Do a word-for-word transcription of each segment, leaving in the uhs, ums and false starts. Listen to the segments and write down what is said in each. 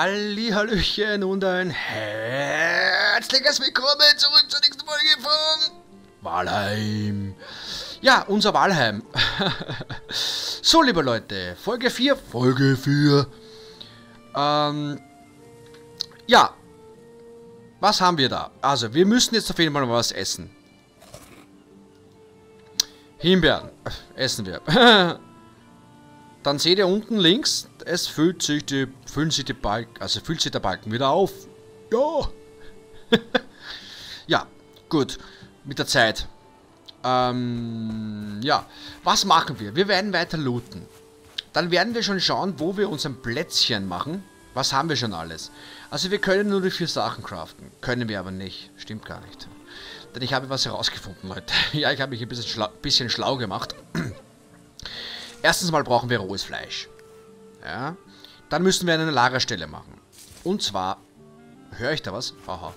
Hallihallöchen und ein herzliches Willkommen zurück zur nächsten Folge von Valheim. Ja, unser Valheim. So, liebe Leute, Folge vier. Folge vier. Ähm, ja, was haben wir da? Also, wir müssen jetzt auf jeden Fall mal was essen. Himbeeren. Essen wir. Dann seht ihr unten links, es füllt sich die, füllen sich die Balken, also füllt sich der Balken wieder auf. Ja. Ja, gut. Mit der Zeit. Ähm, ja. Was machen wir? Wir werden weiter looten. Dann werden wir schon schauen, wo wir uns ein Plätzchen machen. Was haben wir schon alles? Also wir können nur die vier Sachen craften. Können wir aber nicht. Stimmt gar nicht. Denn ich habe was herausgefunden, Leute. Ja, ich habe mich ein bisschen schlau, bisschen schlau gemacht. Erstens mal brauchen wir rohes Fleisch. Ja. Dann müssen wir eine Lagerstelle machen. Und zwar... Höre ich da was? Aha.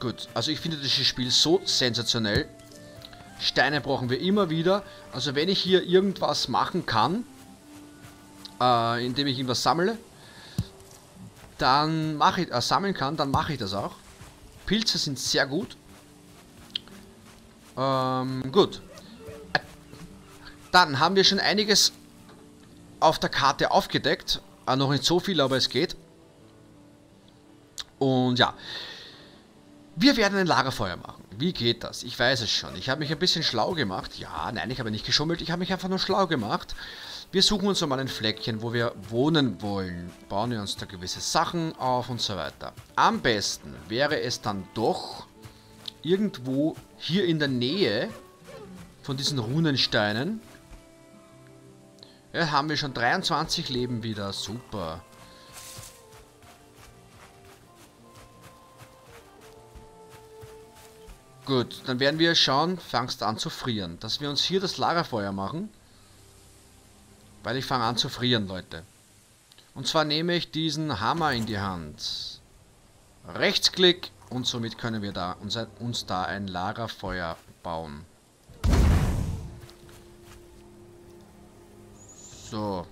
Gut. Also ich finde das Spiel so sensationell. Steine brauchen wir immer wieder. Also wenn ich hier irgendwas machen kann, äh, indem ich irgendwas sammle, dann mache ich... Äh, sammeln kann, dann mache ich das auch. Pilze sind sehr gut. Ähm, gut. Dann haben wir schon einiges auf der Karte aufgedeckt. Ah, noch nicht so viel, aber es geht. Und ja. Wir werden ein Lagerfeuer machen. Wie geht das? Ich weiß es schon. Ich habe mich ein bisschen schlau gemacht. Ja, nein, ich habe nicht geschummelt. Ich habe mich einfach nur schlau gemacht. Wir suchen uns mal ein Fleckchen, wo wir wohnen wollen. Bauen wir uns da gewisse Sachen auf und so weiter. Am besten wäre es dann doch irgendwo hier in der Nähe von diesen Runensteinen. Ja, haben wir schon dreiundzwanzig Leben wieder. Super. Gut, dann werden wir schauen, fangst an zu frieren. Dass wir uns hier das Lagerfeuer machen. Weil ich fange an zu frieren, Leute. Und zwar nehme ich diesen Hammer in die Hand. Rechtsklick. Und somit können wir da uns, uns da ein Lagerfeuer bauen. So.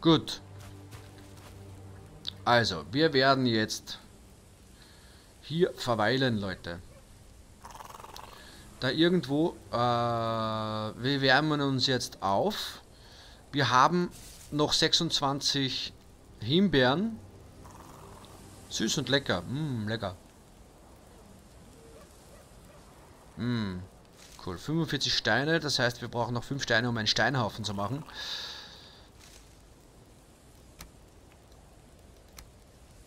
Gut. Also, wir werden jetzt hier verweilen, Leute. Da irgendwo, äh, wir wärmen uns jetzt auf. Wir haben noch sechsundzwanzig Himbeeren. Süß und lecker. Mh, lecker. Mh. Cool. fünfundvierzig Steine, das heißt, wir brauchen noch fünf Steine, um einen Steinhaufen zu machen.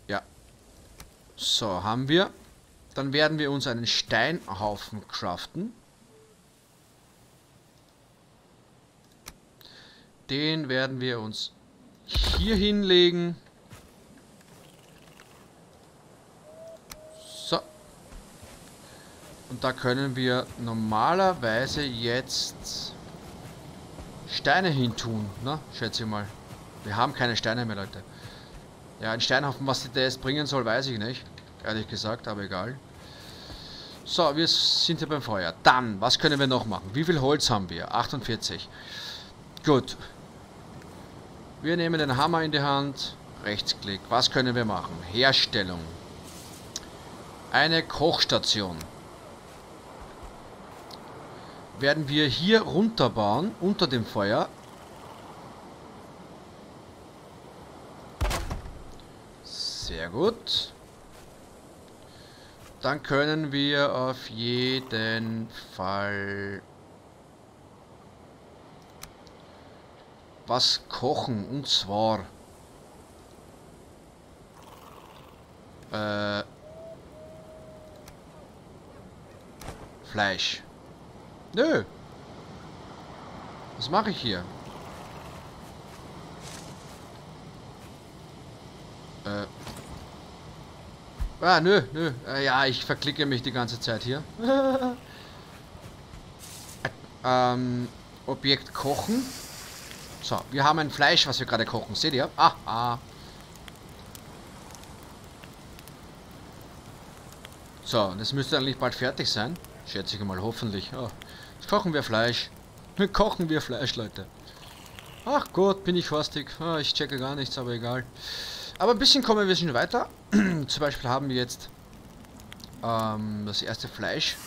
Ja. So, haben wir. Dann werden wir uns einen Steinhaufen craften. Den werden wir uns hier hinlegen. Und da können wir normalerweise jetzt Steine hintun, ne? Schätze ich mal. Wir haben keine Steine mehr, Leute. Ja, ein Steinhaufen, was der jetzt bringen soll, weiß ich nicht. Ehrlich gesagt, aber egal. So, wir sind hier beim Feuer. Dann, was können wir noch machen? Wie viel Holz haben wir? achtundvierzig. Gut. Wir nehmen den Hammer in die Hand. Rechtsklick. Was können wir machen? Herstellung. Eine Kochstation. Werden wir hier runterbauen, unter dem Feuer. Sehr gut. Dann können wir auf jeden Fall was kochen, und zwar äh, Fleisch. Nö. Was mache ich hier? Äh. Ah, nö, nö. Äh, ja, ich verklicke mich die ganze Zeit hier. ähm, Objekt kochen. So, wir haben ein Fleisch, was wir gerade kochen. Seht ihr? Ah, ah. So, das müsste eigentlich bald fertig sein. Schätze ich mal, hoffentlich. Oh. Jetzt kochen wir Fleisch. Kochen wir Fleisch, Leute. Ach Gott, bin ich horstig. Ah, ich checke gar nichts, aber egal. Aber ein bisschen kommen wir schon weiter. Zum Beispiel haben wir jetzt ähm, das erste Fleisch.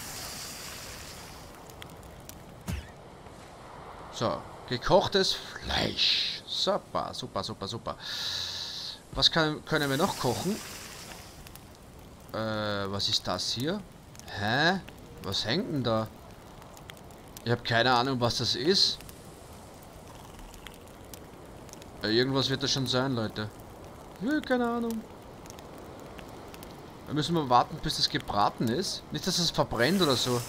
So, gekochtes Fleisch. Super, super, super, super. Was kann, können wir noch kochen? Äh, was ist das hier? Hä? Was hängt denn da? Ich habe keine Ahnung, was das ist. Irgendwas wird das schon sein, Leute. Ja, keine Ahnung. Da müssen wir warten, bis das gebraten ist. Nicht, dass es verbrennt oder so.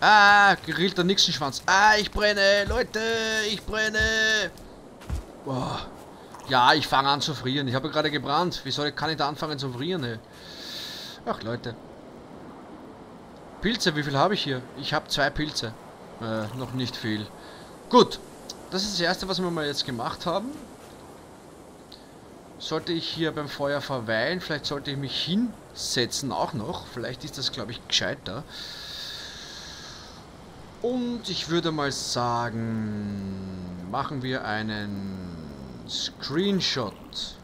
Ah, gerillter Nixenschwanz. Ah, ich brenne, Leute, ich brenne. Boah. Ja, ich fange an zu frieren. Ich habe gerade gebrannt. Wieso kann ich da anfangen zu frieren, ey? Ach, Leute. Pilze, wie viel habe ich hier? Ich habe zwei Pilze. Äh, noch nicht viel. Gut, das ist das Erste, was wir mal jetzt gemacht haben. Sollte ich hier beim Feuer verweilen, vielleicht sollte ich mich hinsetzen auch noch. Vielleicht ist das, glaube ich, gescheiter. Und ich würde mal sagen, machen wir einen Screenshot.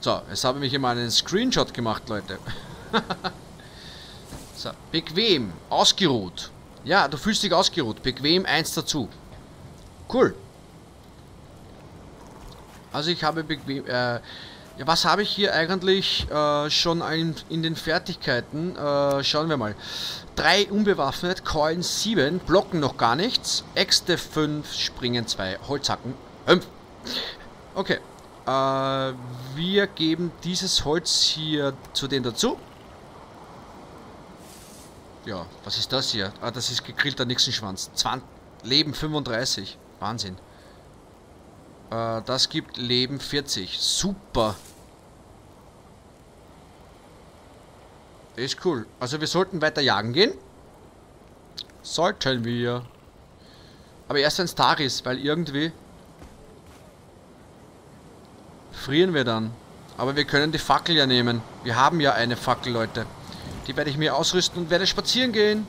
So, jetzt habe ich hier mal einen Screenshot gemacht, Leute. So, bequem, ausgeruht. Ja, du fühlst dich ausgeruht. Bequem, eins dazu. Cool. Also ich habe bequem... Äh, ja, was habe ich hier eigentlich äh, schon ein, in den Fertigkeiten? Äh, schauen wir mal. drei unbewaffnet, Keulen sieben, Blocken noch gar nichts. Äxte fünf, Springen zwei, Holzhacken fünf. Okay. Äh, wir geben dieses Holz hier zu denen dazu. Ja, was ist das hier? Ah, das ist gegrillter Nixenschwanz. zwanzig, Leben fünfunddreißig. Wahnsinn. Äh, das gibt Leben vierzig. Super. Ist cool. Also wir sollten weiter jagen gehen. Sollten wir. Aber erst wenn es Tag ist, weil irgendwie frieren wir dann. Aber wir können die Fackel ja nehmen. Wir haben ja eine Fackel, Leute. Die werde ich mir ausrüsten und werde spazieren gehen.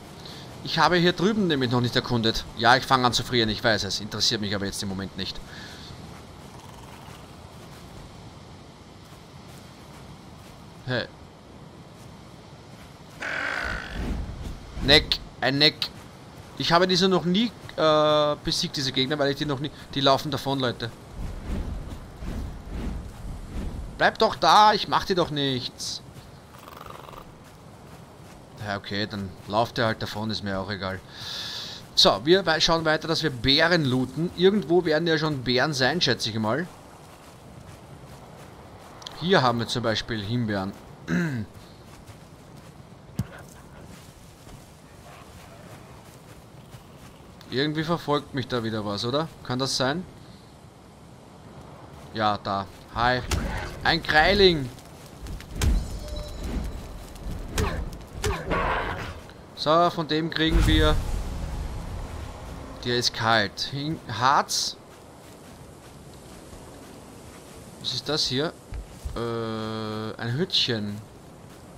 Ich habe hier drüben nämlich noch nicht erkundet. Ja, ich fange an zu frieren, ich weiß es. Interessiert mich aber jetzt im Moment nicht. Hey. Neck, ein Neck. Ich habe diese noch nie äh, besiegt, diese Gegner, weil ich die noch nie... Die laufen davon, Leute. Bleib doch da, ich mach dir doch nichts. Ja, okay, dann lauft er halt davon, ist mir auch egal. So, wir schauen weiter, dass wir Bären looten. Irgendwo werden ja schon Bären sein, schätze ich mal. Hier haben wir zum Beispiel Himbeeren. Irgendwie verfolgt mich da wieder was, oder? Kann das sein? Ja, da. Hi. Ein Greiling. So, von dem kriegen wir... Der ist kalt. Harz. Was ist das hier? Äh, ein Hütchen.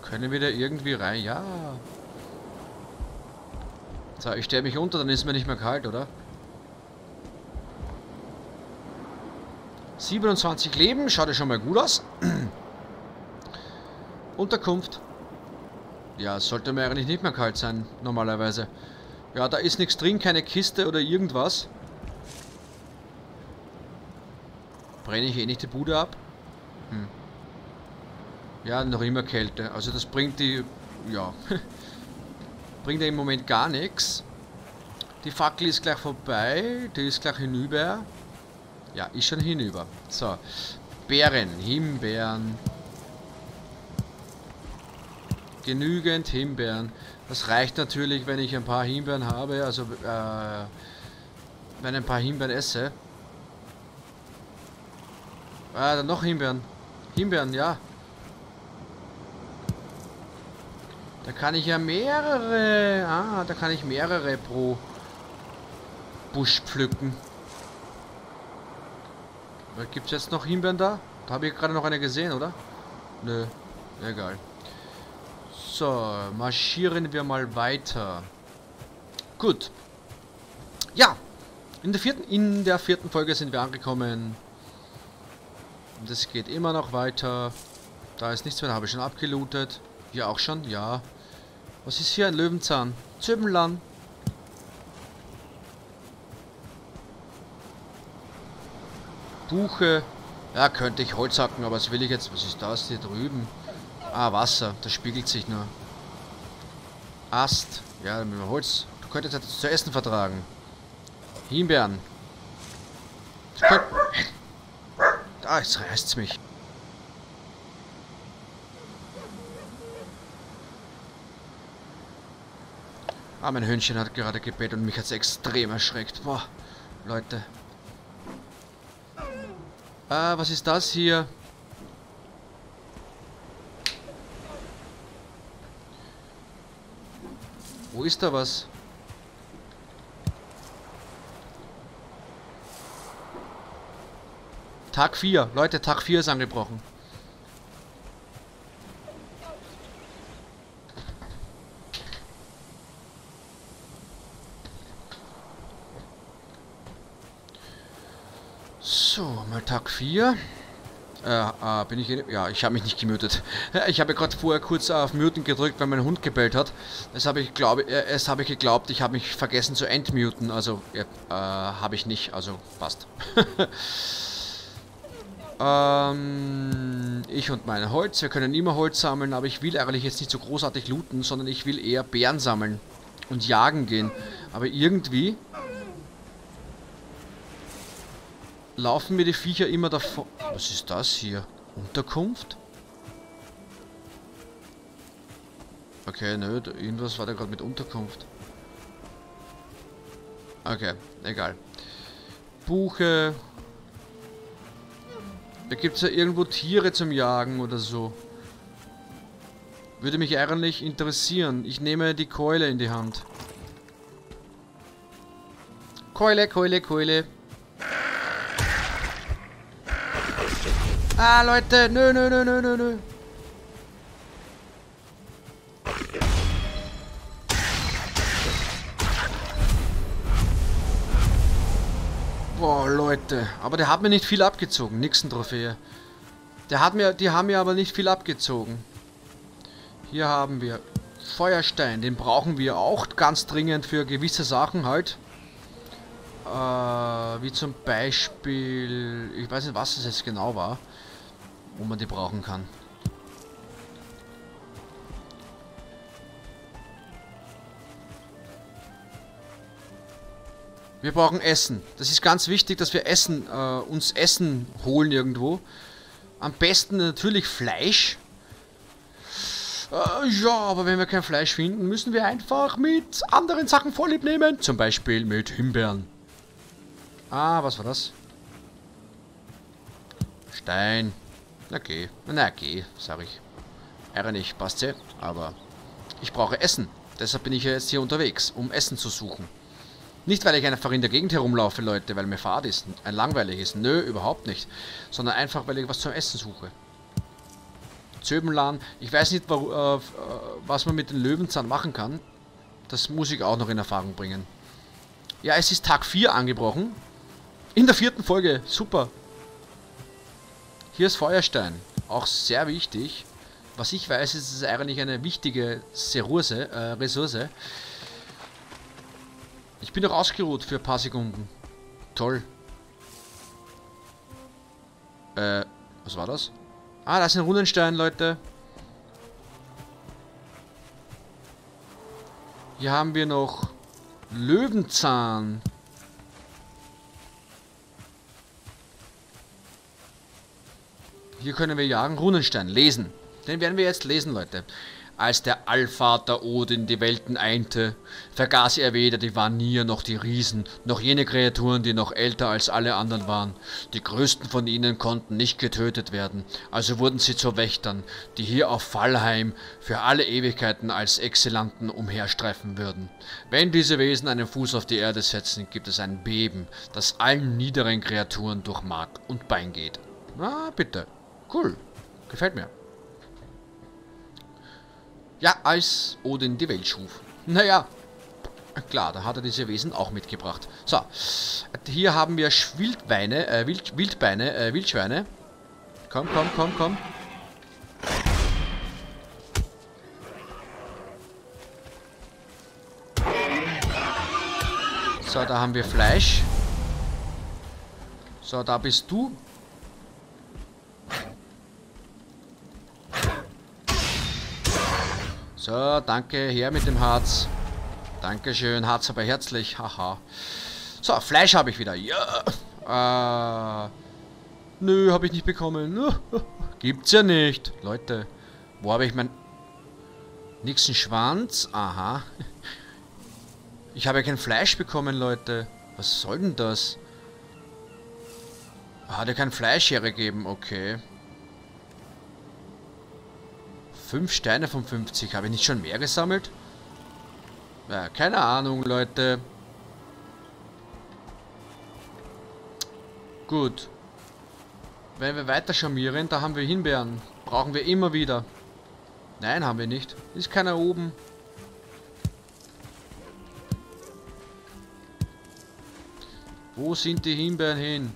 Können wir da irgendwie rein? Ja. So, ich stelle mich unter, dann ist mir nicht mehr kalt, oder? siebenundzwanzig Leben. Schaut ja schon mal gut aus. Unterkunft. Ja, es sollte mir eigentlich nicht mehr kalt sein, normalerweise. Ja, da ist nichts drin, keine Kiste oder irgendwas. Brenne ich eh nicht die Bude ab? Hm. Ja, noch immer Kälte. Also das bringt die... Ja. Bringt ja im Moment gar nichts. Die Fackel ist gleich vorbei. Die ist gleich hinüber. Ja, ist schon hinüber. So. Beeren, Himbeeren... Genügend Himbeeren. Das reicht natürlich, wenn ich ein paar Himbeeren habe, also äh, wenn ein paar Himbeeren esse. Ah, dann noch Himbeeren. Himbeeren, ja. Da kann ich ja mehrere. Ah, da kann ich mehrere pro Busch pflücken. Gibt es jetzt noch Himbeeren da? Da habe ich gerade noch eine gesehen, oder? Nö, egal. So, marschieren wir mal weiter. Gut. Ja, in der vierten, in der vierten Folge sind wir angekommen. Das geht immer noch weiter. Da ist nichts mehr, da habe ich schon abgelootet. Hier auch schon, ja. Was ist hier? Ein Löwenzahn. Zöbenlan. Buche. Ja, könnte ich Holz hacken, aber das will ich jetzt. Was ist das hier drüben? Ah, Wasser. Das spiegelt sich nur. Ast. Ja, dann nehmen wir Holz. Du könntest etwas zu essen vertragen. Himbeeren. Ah, jetzt reißt's mich. Ah, mein Hündchen hat gerade gebetet und mich hat es extrem erschreckt. Boah, Leute. Ah, was ist das hier? Wo ist da was? Tag vier. Leute, Tag vier ist angebrochen. So, mal Tag vier. Äh, äh, bin ich... Ja, ich habe mich nicht gemutet. Ich habe gerade vorher kurz auf Muten gedrückt, weil mein Hund gebellt hat. Das habe ich, glaube, äh, es habe ich geglaubt, ich habe mich vergessen zu entmuten. Also, äh, habe ich nicht. Also, passt. ähm, ich und mein Holz. Wir können immer Holz sammeln, aber ich will eigentlich jetzt nicht so großartig looten, sondern ich will eher Bären sammeln und jagen gehen. Aber irgendwie... laufen mir die Viecher immer davon. Was ist das hier? Unterkunft? Okay, nö, irgendwas war da gerade mit Unterkunft. Okay, egal. Buche. Da gibt es ja irgendwo Tiere zum Jagen oder so. Würde mich eigentlich interessieren. Ich nehme die Keule in die Hand. Keule, Keule, Keule. Ah, Leute, nö, nö, nö, nö, nö, nö. Boah, Leute. Aber der hat mir nicht viel abgezogen. Nixen-Trophäe. Der hat mir, die haben mir aber nicht viel abgezogen. Hier haben wir Feuerstein. Den brauchen wir auch ganz dringend für gewisse Sachen halt. Äh, wie zum Beispiel... Ich weiß nicht, was es jetzt genau war. Wo man die brauchen kann. Wir brauchen Essen. Das ist ganz wichtig, dass wir Essen, äh, uns Essen holen irgendwo. Am besten natürlich Fleisch. Äh, ja, aber wenn wir kein Fleisch finden, müssen wir einfach mit anderen Sachen vorlieb nehmen. Zum Beispiel mit Himbeeren. Ah, was war das? Stein. Okay, na okay, sag ich. Ärger nicht, passt ja. Aber ich brauche Essen. Deshalb bin ich ja jetzt hier unterwegs, um Essen zu suchen. Nicht, weil ich einfach in der Gegend herumlaufe, Leute, weil mir fad ist, ein langweilig ist. Nö, überhaupt nicht. Sondern einfach, weil ich was zum Essen suche. Zöbenlan. Ich weiß nicht, was man mit den Löwenzahn machen kann. Das muss ich auch noch in Erfahrung bringen. Ja, es ist Tag vier angebrochen. In der vierten Folge. Super. Hier ist Feuerstein. Auch sehr wichtig. Was ich weiß, ist es eigentlich eine wichtige Ressource. Äh, Ressource. Ich bin doch ausgeruht für ein paar Sekunden. Toll. Äh, was war das? Ah, da ist ein Runenstein, Leute. Hier haben wir noch Löwenzahn. Hier können wir jagen. Runenstein. Lesen. Den werden wir jetzt lesen, Leute. Als der Allvater Odin die Welten einte, vergaß er weder die Vanir noch die Riesen, noch jene Kreaturen, die noch älter als alle anderen waren. Die größten von ihnen konnten nicht getötet werden, also wurden sie zu Wächtern, die hier auf Valheim für alle Ewigkeiten als Exilanten umherstreifen würden. Wenn diese Wesen einen Fuß auf die Erde setzen, gibt es ein Beben, das allen niederen Kreaturen durch Mark und Bein geht. Na, bitte. Cool. Gefällt mir. Ja, als Odin die Welt schuf. Naja, klar, da hat er diese Wesen auch mitgebracht. So, hier haben wir Wildbeine, äh, Wild, Wildbeine, äh, Wildschweine. Komm, komm, komm, komm. So, da haben wir Fleisch. So, da bist du. So, danke, her mit dem Harz. Dankeschön, Harz aber herzlich, haha. So, Fleisch habe ich wieder. Ja. Äh, nö, habe ich nicht bekommen. Gibt's ja nicht. Leute, wo habe ich meinen nächsten Schwanz? Aha. Ich habe ja kein Fleisch bekommen, Leute. Was soll denn das? Hat er kein Fleisch hergegeben, okay. Fünf Steine von fünfzig. Habe ich nicht schon mehr gesammelt? Ja, keine Ahnung, Leute. Gut. Wenn wir weiter charmieren, da haben wir Himbeeren. Brauchen wir immer wieder. Nein, haben wir nicht. Ist keiner oben. Wo sind die Himbeeren hin?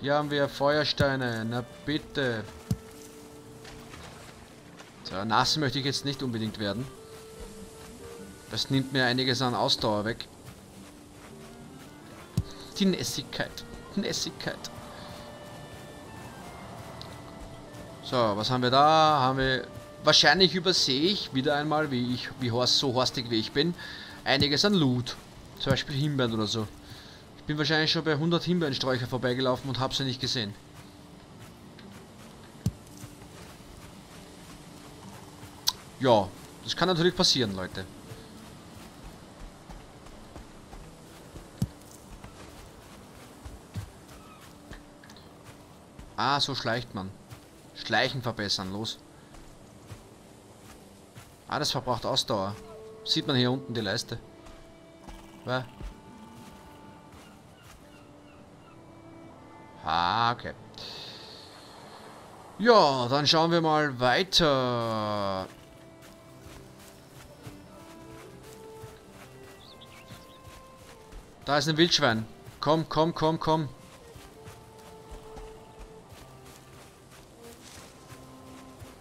Hier haben wir Feuersteine. Na bitte. So, nass möchte ich jetzt nicht unbedingt werden. Das nimmt mir einiges an Ausdauer weg. Die Nässigkeit. Nässigkeit. So, was haben wir da? Haben wir... Wahrscheinlich übersehe ich wieder einmal, wie ich, wie Horst, so horstig wie ich bin, einiges an Loot. Zum Beispiel Himbeeren oder so. Ich bin wahrscheinlich schon bei hundert Himbeerensträucher vorbeigelaufen und habe sie nicht gesehen. Ja, das kann natürlich passieren, Leute. Ah, so schleicht man. Schleichen verbessern, los. Ah, das verbraucht Ausdauer. Sieht man hier unten die Leiste. Was? Ah, okay. Ja, dann schauen wir mal weiter. Da ist ein Wildschwein. Komm, komm, komm, komm.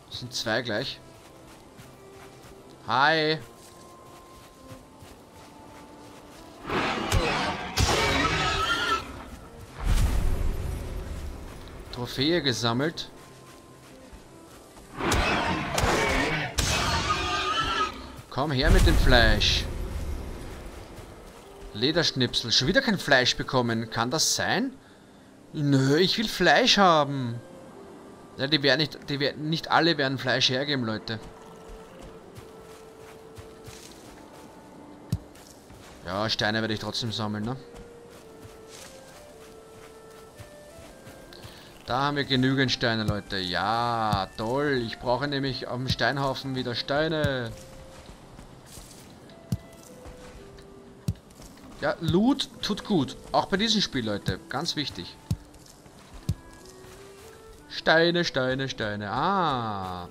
Das sind zwei gleich. Hi. Trophäe gesammelt. Komm her mit dem Fleisch. Lederschnipsel. Schon wieder kein Fleisch bekommen. Kann das sein? Nö, ich will Fleisch haben. Ja, die werden nicht, die werden, nicht alle werden Fleisch hergeben, Leute. Ja, Steine werde ich trotzdem sammeln, ne? Da haben wir genügend Steine, Leute. Ja, toll. Ich brauche nämlich am Steinhaufen wieder Steine. Ja, Loot tut gut. Auch bei diesem Spiel, Leute. Ganz wichtig. Steine, Steine, Steine. Ah.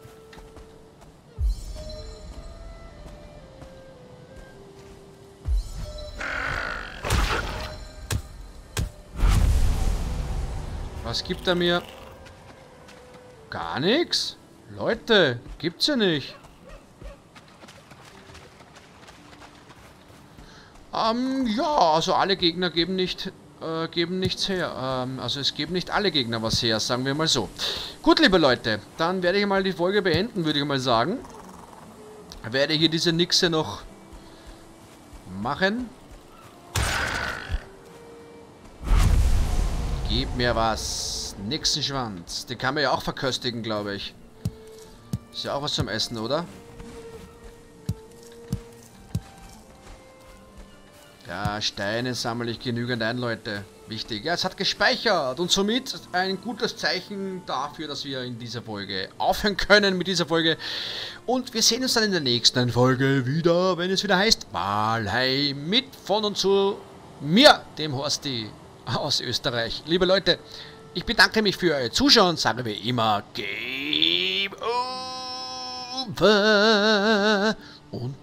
Was gibt er mir? Gar nichts? Leute, gibt's ja nicht. Ähm, ja, also alle Gegner geben nicht, äh, geben nichts her. Ähm, also es geben nicht alle Gegner was her, sagen wir mal so. Gut, liebe Leute, dann werde ich mal die Folge beenden, würde ich mal sagen. Werde hier diese Nixe noch machen. Gib mir was. Nixenschwanz. Den kann man ja auch verköstigen, glaube ich. Ist ja auch was zum Essen, oder? Ja, Steine sammle ich genügend ein, Leute. Wichtig. Ja, es hat gespeichert und somit ein gutes Zeichen dafür, dass wir in dieser Folge aufhören können mit dieser Folge. Und wir sehen uns dann in der nächsten Folge wieder, wenn es wieder heißt Valheim mit von und zu mir, dem Horsti aus Österreich. Liebe Leute, ich bedanke mich für euer Zuschauen und sage wie immer, Game on! Bombe. Und